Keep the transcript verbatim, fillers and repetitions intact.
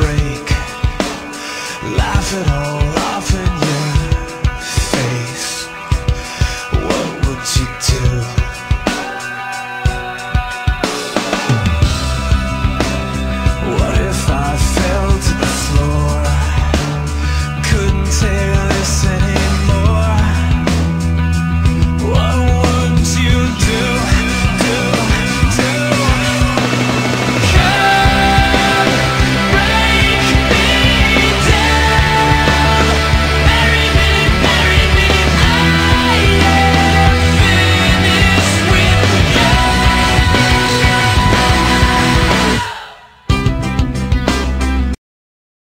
break. Laugh it all.